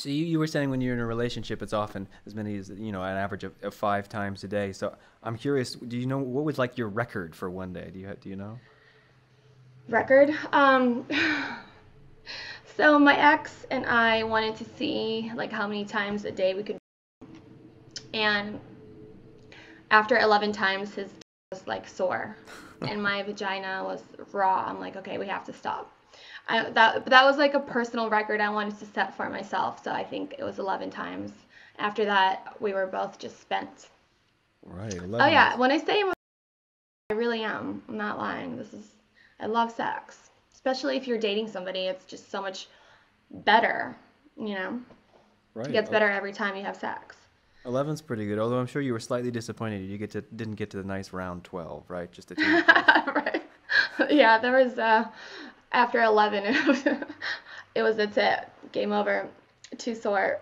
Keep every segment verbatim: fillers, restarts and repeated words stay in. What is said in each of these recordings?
So you, you were saying when you're in a relationship, it's often as many as, you know, an average of, of five times a day. So I'm curious, do you know, what was like your record for one day? Do you, do you know? Record? Um, so my ex and I wanted to see like how many times a day we could. And after eleven times, his was like sore and my vagina was raw. I'm like, okay, we have to stop. I, that that was like a personal record I wanted to set for myself, so I think it was eleven times. After that, we were both just spent. Right. eleven. Oh yeah, when I say I'm, I really am. I'm not lying. This is, I love sex, especially if you're dating somebody. It's just so much better, you know. Right. It gets better every time you have sex. eleven's pretty good. Although I'm sure you were slightly disappointed you get to didn't get to the nice round twelve, right? Just a team. Right. Yeah, there was. Uh, After eleven, it was, it was that's it. Game over. Too sore.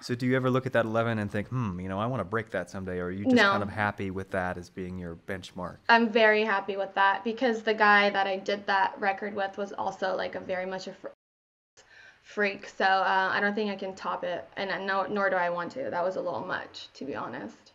So do you ever look at that eleven and think, hmm, you know, I want to break that someday? Or are you just no. kind of happy with that as being your benchmark? I'm very happy with that because the guy that I did that record with was also like a very much a freak. So uh, I don't think I can top it. And no, nor do I want to. That was a little much, to be honest.